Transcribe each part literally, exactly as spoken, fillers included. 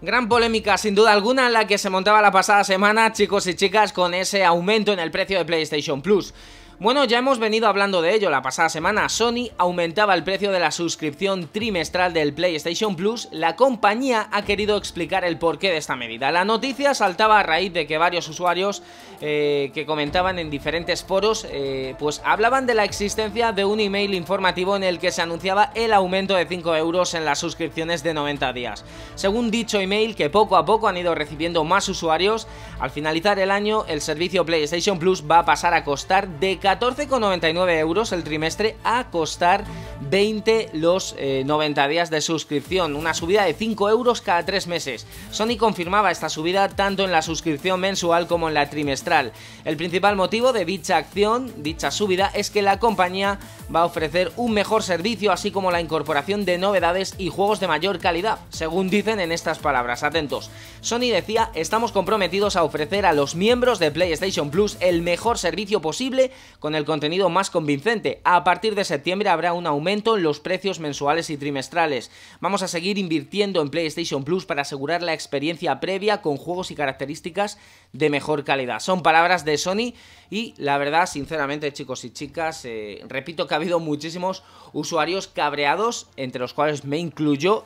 Gran polémica sin duda alguna la que se montaba la pasada semana, chicos y chicas, con ese aumento en el precio de PlayStation Plus. Bueno, ya hemos venido hablando de ello la pasada semana. Sony aumentaba el precio de la suscripción trimestral del PlayStation Plus. La compañía ha querido explicar el porqué de esta medida. La noticia saltaba a raíz de que varios usuarios eh, que comentaban en diferentes foros eh, pues hablaban de la existencia de un email informativo en el que se anunciaba el aumento de cinco euros en las suscripciones de noventa días. Según dicho email, que poco a poco han ido recibiendo más usuarios, al finalizar el año el servicio PlayStation Plus va a pasar a costar de catorce con noventa y nueve euros el trimestre a costar veinte los eh, noventa días de suscripción, una subida de cinco euros cada tres meses. Sony confirmaba esta subida tanto en la suscripción mensual como en la trimestral. El principal motivo de dicha acción, dicha subida, es que la compañía va a ofrecer un mejor servicio, así como la incorporación de novedades y juegos de mayor calidad, según dicen en estas palabras. Atentos. Sony decía: estamos comprometidos a ofrecer a los miembros de PlayStation Plus el mejor servicio posible con el contenido más convincente. A partir de septiembre habrá un aumento en los precios mensuales y trimestrales. Vamos a seguir invirtiendo en PlayStation Plus para asegurar la experiencia previa con juegos y características de mejor calidad. Son palabras de Sony y la verdad, sinceramente, chicos y chicas, eh, repito que ha habido muchísimos usuarios cabreados, entre los cuales me incluyo.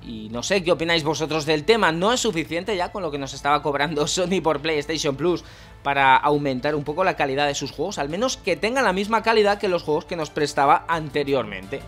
Y no sé qué opináis vosotros del tema. ¿No es suficiente ya con lo que nos estaba cobrando Sony por PlayStation Plus para aumentar un poco la calidad de sus juegos? Al menos que tengan la misma calidad que los juegos que nos prestaba anteriormente.